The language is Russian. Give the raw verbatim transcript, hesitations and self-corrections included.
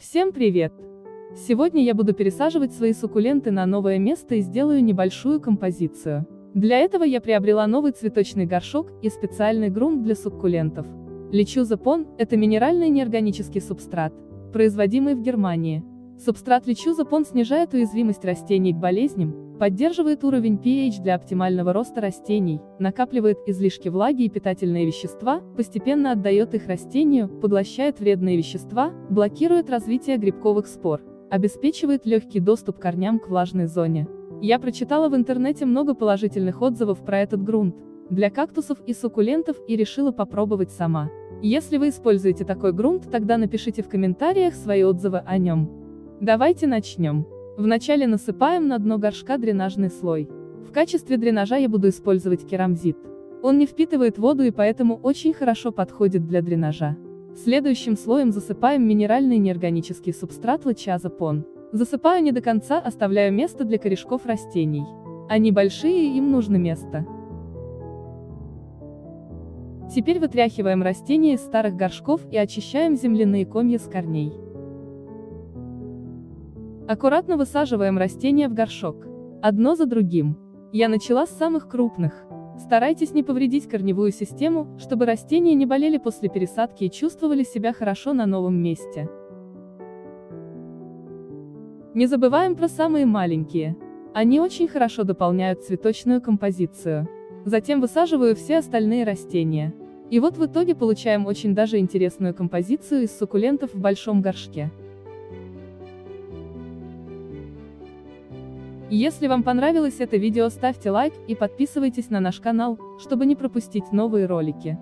Всем привет! Сегодня я буду пересаживать свои суккуленты на новое место и сделаю небольшую композицию. Для этого я приобрела новый цветочный горшок и специальный грунт для суккулентов. Lechuza пон – это минеральный неорганический субстрат, производимый в Германии. Субстрат Lechuza пон снижает уязвимость растений к болезням, поддерживает уровень пэ-ха для оптимального роста растений, накапливает излишки влаги и питательные вещества, постепенно отдает их растению, поглощает вредные вещества, блокирует развитие грибковых спор, обеспечивает легкий доступ к корням к влажной зоне. Я прочитала в интернете много положительных отзывов про этот грунт для кактусов и суккулентов и решила попробовать сама. Если вы используете такой грунт, тогда напишите в комментариях свои отзывы о нем. Давайте начнем. Вначале насыпаем на дно горшка дренажный слой. В качестве дренажа я буду использовать керамзит. Он не впитывает воду и поэтому очень хорошо подходит для дренажа. Следующим слоем засыпаем минеральный неорганический субстрат Lechuza пон. Засыпаю не до конца, оставляю место для корешков растений. Они большие, им нужно место. Теперь вытряхиваем растения из старых горшков и очищаем земляные комья с корней. Аккуратно высаживаем растения в горшок, одно за другим. Я начала с самых крупных. Старайтесь не повредить корневую систему, чтобы растения не болели после пересадки и чувствовали себя хорошо на новом месте. Не забываем про самые маленькие. Они очень хорошо дополняют цветочную композицию. Затем высаживаю все остальные растения. И вот в итоге получаем очень даже интересную композицию из суккулентов в большом горшке. Если вам понравилось это видео, ставьте лайк и подписывайтесь на наш канал, чтобы не пропустить новые ролики.